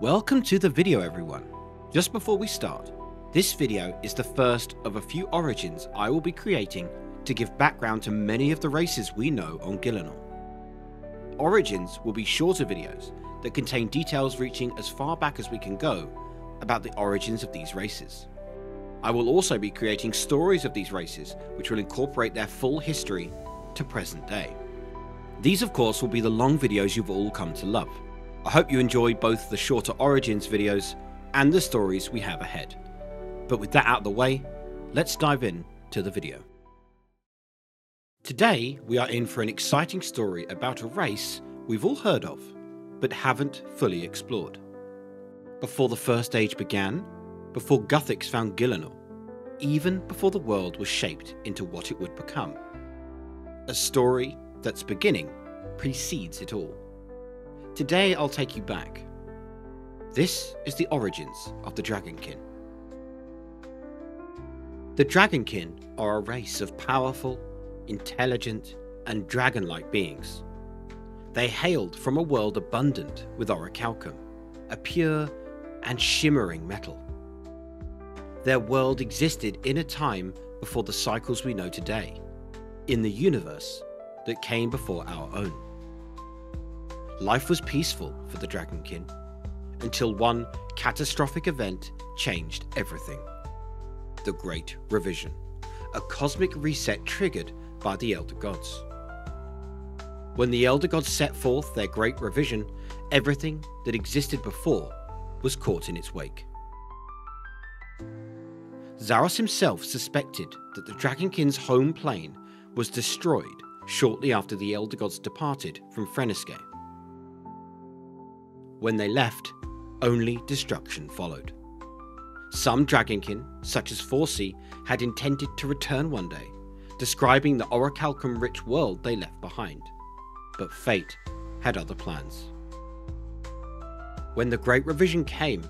Welcome to the video everyone. Just before we start, this video is the first of a few origins I will be creating to give background to many of the races we know on Gielinor. Origins will be shorter videos that contain details reaching as far back as we can go about the origins of these races. I will also be creating stories of these races which will incorporate their full history to present day. These of course will be the long videos you've all come to love. I hope you enjoy both the shorter origins videos and the stories we have ahead. But with that out of the way, let's dive in to the video. Today we are in for an exciting story about a race we've all heard of, but haven't fully explored. Before the First Age began, before Guthix found Gielinor, even before the world was shaped into what it would become. A story that's beginning precedes it all. Today I'll take you back. This is the origins of the Dragonkin. The Dragonkin are a race of powerful, intelligent and dragon-like beings. They hailed from a world abundant with orichalcum, a pure and shimmering metal. Their world existed in a time before the cycles we know today, in the universe that came before our own. Life was peaceful for the Dragonkin, until one catastrophic event changed everything. The Great Revision, a cosmic reset triggered by the Elder Gods. When the Elder Gods set forth their Great Revision, everything that existed before was caught in its wake. Zaros himself suspected that the Dragonkin's home plane was destroyed shortly after the Elder Gods departed from Freneskae. When they left, only destruction followed. Some Dragonkin, such as Forsey, had intended to return one day, describing the orichalcum-rich world they left behind. But fate had other plans. When the Great Revision came,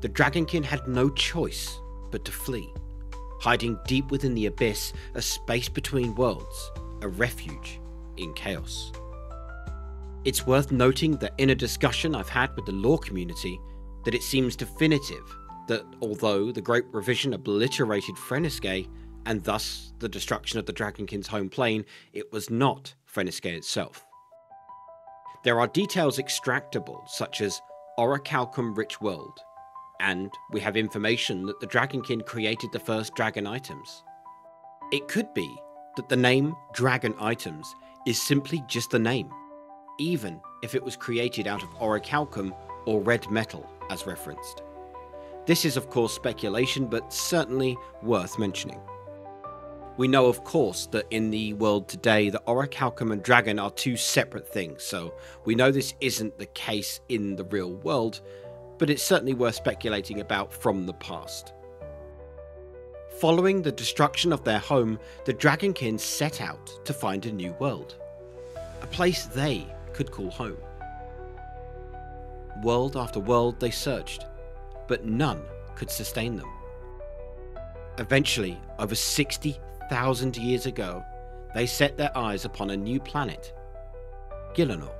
the Dragonkin had no choice but to flee, hiding deep within the abyss, a space between worlds, a refuge in chaos. It's worth noting that in a discussion I've had with the lore community that it seems definitive that although the Great Revision obliterated Freneskae and thus the destruction of the Dragonkin's home plane, it was not Freneskae itself. There are details extractable such as orichalcum rich world, and we have information that the Dragonkin created the first dragon items. It could be that the name dragon items is simply just the name, even if it was created out of orichalcum or red metal as referenced. This is of course speculation, but certainly worth mentioning. We know of course that in the world today the orichalcum and dragon are two separate things, so we know this isn't the case in the real world, but it's certainly worth speculating about from the past. Following the destruction of their home, the Dragonkin set out to find a new world, a place they could call home. World after world they searched, but none could sustain them. Eventually, over 60,000 years ago, they set their eyes upon a new planet, Gielinor.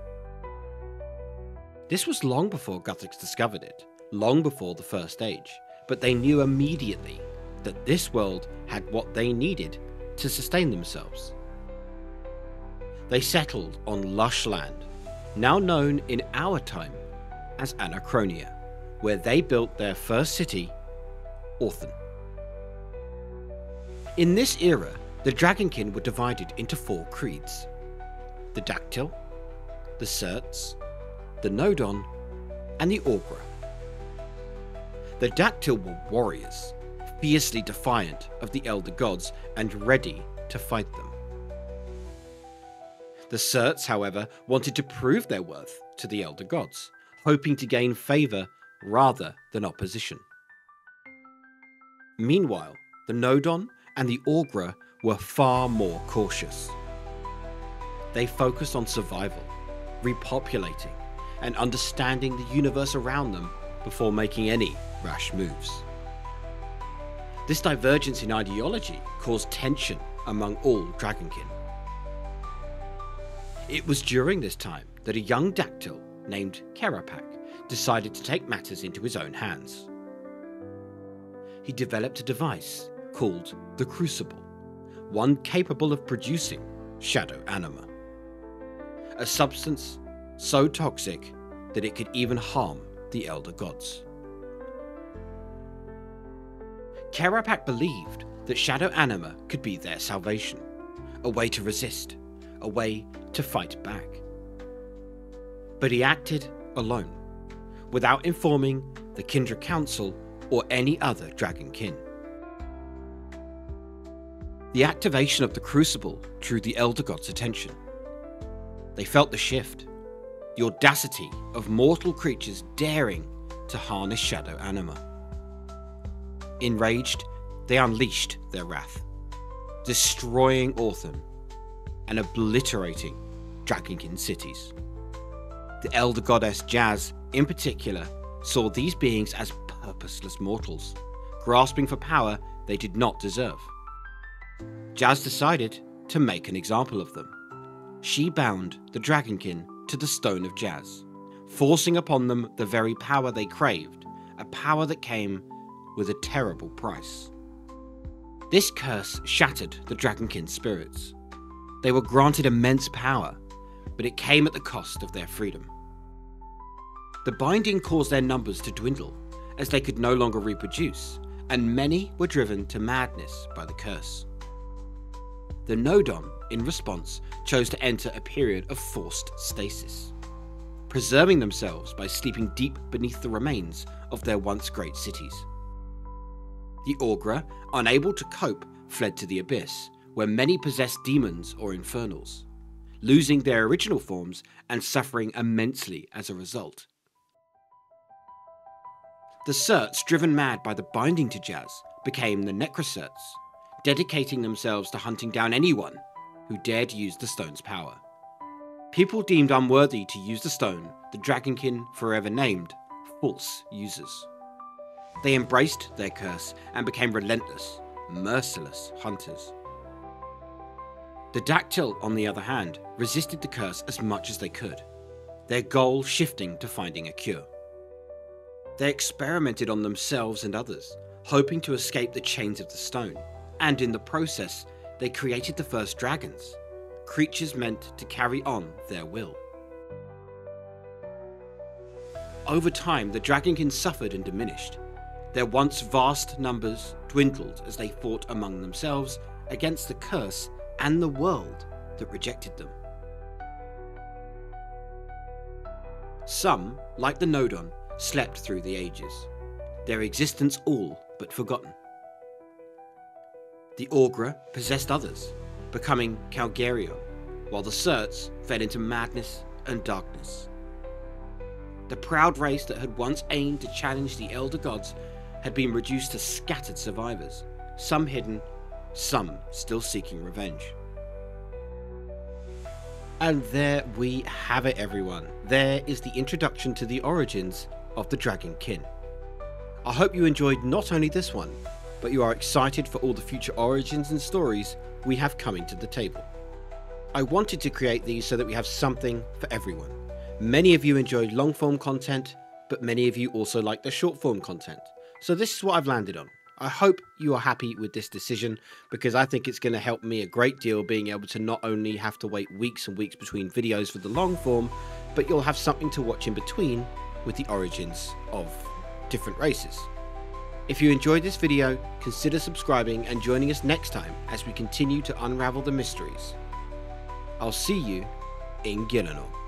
This was long before Guthix discovered it, long before the First Age, but they knew immediately that this world had what they needed to sustain themselves. They settled on lush land, now known in our time as Anachronia, where they built their first city, Orthen. In this era, the Dragonkin were divided into four creeds: the Dactyl, the Serts, the Nodon, and the Augra. The Dactyl were warriors, fiercely defiant of the Elder Gods and ready to fight them. The Serts, however, wanted to prove their worth to the Elder Gods, hoping to gain favour rather than opposition. Meanwhile, the Nodon and the Augra were far more cautious. They focused on survival, repopulating, and understanding the universe around them before making any rash moves. This divergence in ideology caused tension among all Dragonkin. It was during this time that a young Dactyl named Kerapak decided to take matters into his own hands. He developed a device called the Crucible, one capable of producing Shadow Anima, a substance so toxic that it could even harm the Elder Gods. Kerapak believed that Shadow Anima could be their salvation, a way to resist, a way to fight back. But he acted alone, without informing the Kindred Council or any other Dragonkin. The activation of the Crucible drew the Elder Gods' attention. They felt the shift, the audacity of mortal creatures daring to harness Shadow Anima. Enraged, they unleashed their wrath, destroying Orthen and obliterating Dragonkin cities. The Elder Goddess Jazz, in particular, saw these beings as purposeless mortals, grasping for power they did not deserve. Jazz decided to make an example of them. She bound the Dragonkin to the Stone of Jazz, forcing upon them the very power they craved, a power that came with a terrible price. This curse shattered the Dragonkin's spirits. They were granted immense power, but it came at the cost of their freedom. The binding caused their numbers to dwindle, as they could no longer reproduce, and many were driven to madness by the curse. The Nodon, in response, chose to enter a period of forced stasis, preserving themselves by sleeping deep beneath the remains of their once great cities. The Augra, unable to cope, fled to the abyss, where many possessed demons or infernals, losing their original forms and suffering immensely as a result. The Serts, driven mad by the binding to Jazz, became the Necroserts, dedicating themselves to hunting down anyone who dared use the stone's power. People deemed unworthy to use the stone, the Dragonkin forever named false users. They embraced their curse and became relentless, merciless hunters. The Dactyl, on the other hand, resisted the curse as much as they could, their goal shifting to finding a cure. They experimented on themselves and others, hoping to escape the chains of the stone, and in the process, they created the first dragons, creatures meant to carry on their will. Over time, the Dragonkin suffered and diminished. Their once vast numbers dwindled as they fought among themselves against the curse and the world that rejected them. Some, like the Nodon, slept through the ages, their existence all but forgotten. The Augra possessed others, becoming Calgario, while the Serts fell into madness and darkness. The proud race that had once aimed to challenge the Elder Gods had been reduced to scattered survivors, some hidden, some still seeking revenge. And there we have it, everyone. There is the introduction to the origins of the Dragonkin. I hope you enjoyed not only this one, but you are excited for all the future origins and stories we have coming to the table. I wanted to create these so that we have something for everyone. Many of you enjoyed long-form content, but many of you also like the short-form content. So this is what I've landed on. I hope you are happy with this decision, because I think it's going to help me a great deal being able to not only have to wait weeks and weeks between videos for the long form, but you'll have something to watch in between with the origins of different races. If you enjoyed this video, consider subscribing and joining us next time as we continue to unravel the mysteries. I'll see you in Gielinor.